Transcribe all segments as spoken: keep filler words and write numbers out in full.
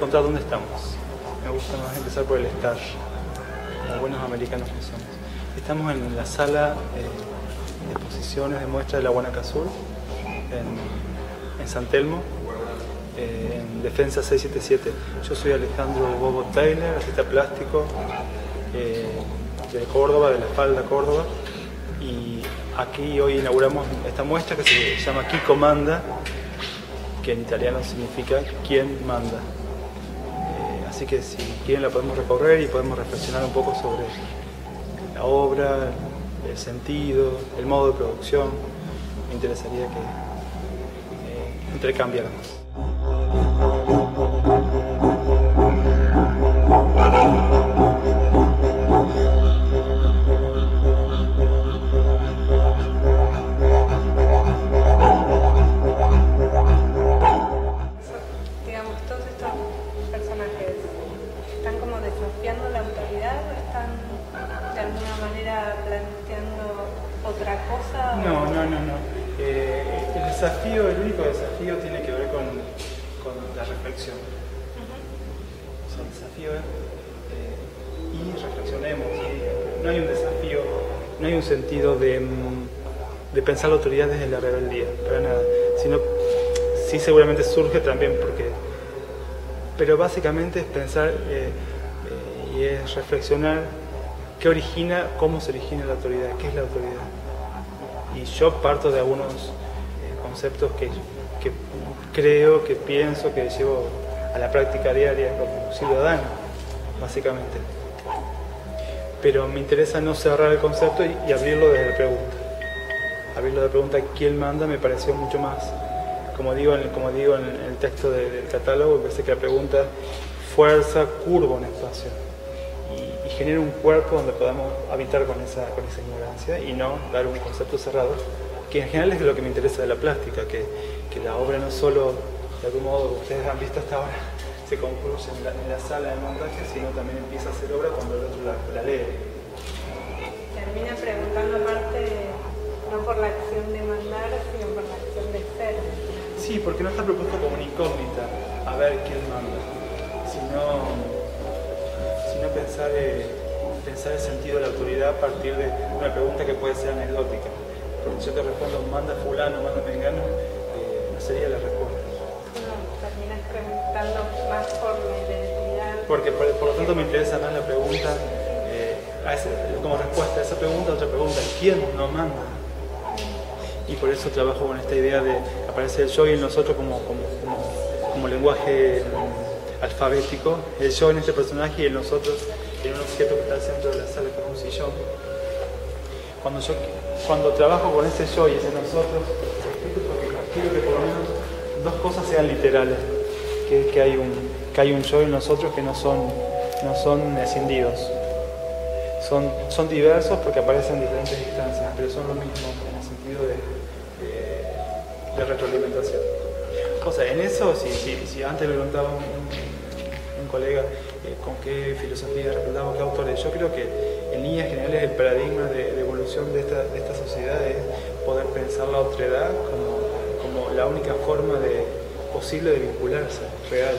contar dónde estamos. Me gusta más empezar por el estar, como buenos americanos que somos. Estamos en la sala eh, de exposiciones de muestra de la Guanacazul, en, en San Telmo, eh, en Defensa seiscientos setenta y siete. Yo soy Alejandro Bovo Theiler, artista plástico eh, de Córdoba, de La Falda, Córdoba. Y aquí hoy inauguramos esta muestra que se llama Chi Comanda, que en italiano significa ¿quién manda? Eh, así que si quieren la podemos recorrer y podemos reflexionar un poco sobre la obra, el sentido, el modo de producción. Me interesaría que eh, intercambiáramos. ¿Desafiando la autoridad o están de alguna manera planteando otra cosa? No, no, no, no. Eh, el desafío, el único desafío tiene que ver con, con la reflexión. Uh-huh. O sea, el desafío es eh, y reflexionemos. ¿Sí? No hay un desafío, no hay un sentido de, de pensar la autoridad desde la rebeldía, para nada. Sino, sí seguramente surge también porque... Pero básicamente es pensar... Eh, y es reflexionar qué origina, cómo se origina la autoridad, qué es la autoridad. Y yo parto de algunos eh, conceptos que, que creo, que pienso, que llevo a la práctica diaria como ciudadano, básicamente. Pero me interesa no cerrar el concepto y, y abrirlo desde la pregunta. Abrirlo de la pregunta ¿quién manda? Me pareció mucho más, como digo en, como digo en el texto de, del catálogo, me parece que la pregunta fuerza, curva un espacio. Genera un cuerpo donde podamos habitar con esa, con esa ignorancia y no dar un concepto cerrado, que en general es lo que me interesa de la plástica, que, que la obra no solo, de algún modo, ustedes han visto hasta ahora, se concluye en la, en la sala de montaje, sino también empieza a hacer obra cuando el otro la, la lee. Termina preguntando aparte, no por la acción de mandar, sino por la acción de ser. Sí, porque no está propuesto como una incógnita, a ver quién manda, sino... no pensar, eh, pensar el sentido de la autoridad a partir de una pregunta que puede ser anecdótica. Porque si yo te respondo, manda fulano, manda mengano, eh, no sería la respuesta. No, terminas preguntando más por la identidad. Porque por, por lo tanto me interesa más la pregunta, eh, a ese, como respuesta a esa pregunta, otra pregunta, ¿quién nos manda? Y por eso trabajo con esta idea de aparecer el yo y el nosotros como, como, como, como lenguaje... alfabético, el yo en este personaje y el nosotros en un objeto que está al centro de la sala, que es un sillón. Cuando, yo, cuando trabajo con ese yo y ese nosotros, porque quiero que por lo menos dos cosas sean literales, que es que hay un, que hay un yo y nosotros que no son, no son escindidos. Son, son diversos porque aparecen en diferentes distancias, pero son lo mismo en el sentido de, de retroalimentación. O sea, en eso, si, si, si antes me preguntaba un, un colega eh, con qué filosofía representamos, qué autores, yo creo que en líneas generales el paradigma de, de evolución de esta, de esta sociedad es poder pensar la otredad como, como la única forma de, posible de vincularse, real.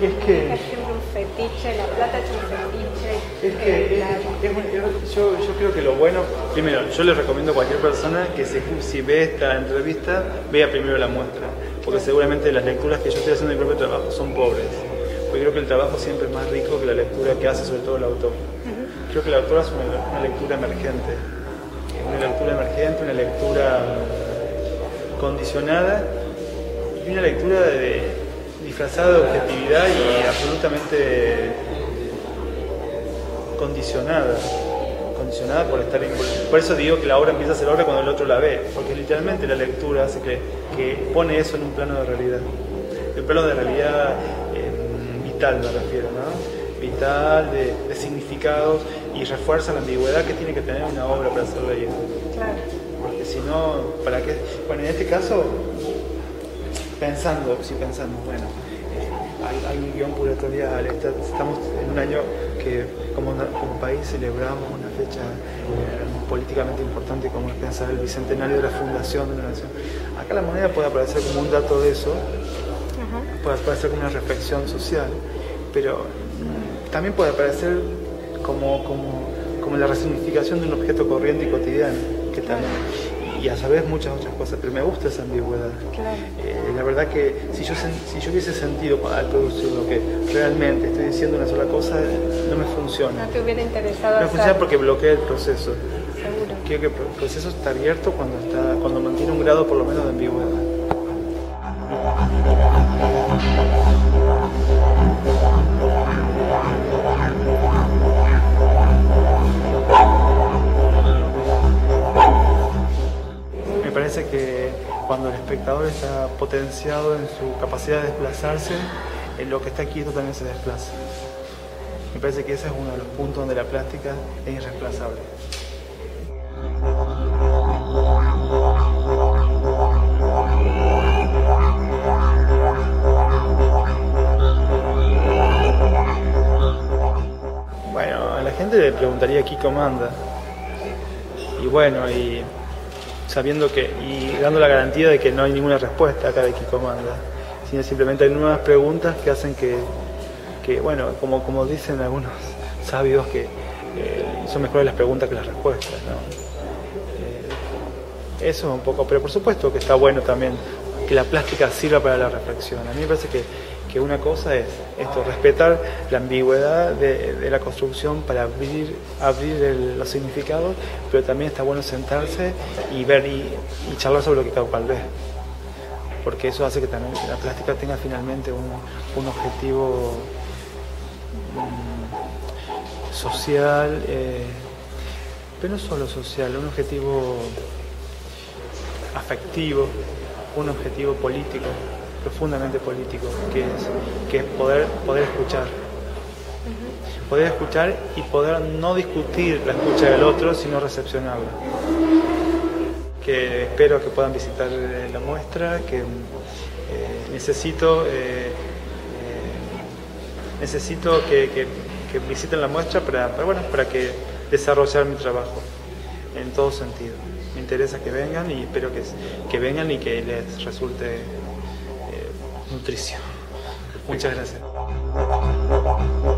Que es que... Es siempre un fetiche, la plata es un fetiche. Es que eh, es, es, es, yo, yo creo que lo bueno... Primero, yo les recomiendo a cualquier persona que se, si ve esta entrevista, vea primero la muestra. Porque seguramente las lecturas que yo estoy haciendo en mi propio trabajo son pobres. Porque creo que el trabajo siempre es más rico que la lectura que hace sobre todo el autor. Uh-huh. Creo que la autora es una, una lectura emergente. Una lectura emergente, una lectura condicionada y una lectura de... de disfrazada de objetividad y absolutamente condicionada, condicionada por estar involucrada. Por eso digo que la obra empieza a ser obra cuando el otro la ve, porque literalmente la lectura hace que, que pone eso en un plano de realidad. de pelo de realidad eh, vital, me refiero, ¿no? Vital, de, de significados, y refuerza la ambigüedad que tiene que tener una obra para ser leída. Claro. Porque si no, ¿para qué? Bueno, en este caso, pensando, si pensamos, bueno, eh, hay, hay un guión curatorial, está, estamos en un año que como, una, como país celebramos una fecha eh, políticamente importante como es pensar el bicentenario de la fundación de una nación. Acá la moneda puede aparecer como un dato de eso, uh-huh. puede aparecer como una reflexión social, pero mm, también puede aparecer como, como, como la resignificación de un objeto corriente y cotidiano, que también, y a saber muchas otras cosas, pero me gusta esa ambigüedad. Claro. Eh, la verdad que si yo, si yo hubiese sentido al producir lo que realmente estoy diciendo una sola cosa, no me funciona. No te hubiera interesado. No funciona porque bloquea el proceso. Seguro. Creo que el proceso está abierto cuando, está, cuando mantiene un grado por lo menos de ambigüedad. Que cuando el espectador está potenciado en su capacidad de desplazarse, en lo que está quieto también se desplaza. Me parece que ese es uno de los puntos donde la plástica es irreemplazable. Bueno, a la gente le preguntaría Chi Comanda. Y bueno, y... sabiendo que, y dando la garantía de que no hay ninguna respuesta acá de Chi Comanda, sino simplemente hay nuevas preguntas que hacen que, que bueno, como, como dicen algunos sabios, que eh, son mejores las preguntas que las respuestas, ¿no? Eh, eso es un poco, pero por supuesto que está bueno también que la plástica sirva para la reflexión. A mí me parece que, que una cosa es esto, respetar la ambigüedad de, de la construcción para abrir, abrir el, los significados, pero también está bueno sentarse y ver y, y charlar sobre lo que cada cual ve. Porque eso hace que también la plástica tenga finalmente un, un objetivo um, social, eh, pero no solo social, un objetivo afectivo, un objetivo político, profundamente político, que es, que es poder, poder escuchar. Uh-huh. Poder escuchar y poder no discutir la escucha del otro, sino recepcionarla. Que espero que puedan visitar la muestra, que eh, necesito, eh, eh, necesito que, que, que visiten la muestra para, para, bueno, para que desarrollar mi trabajo en todo sentido. Me interesa que vengan y espero que, que vengan y que les resulte nutrición. Muchas gracias.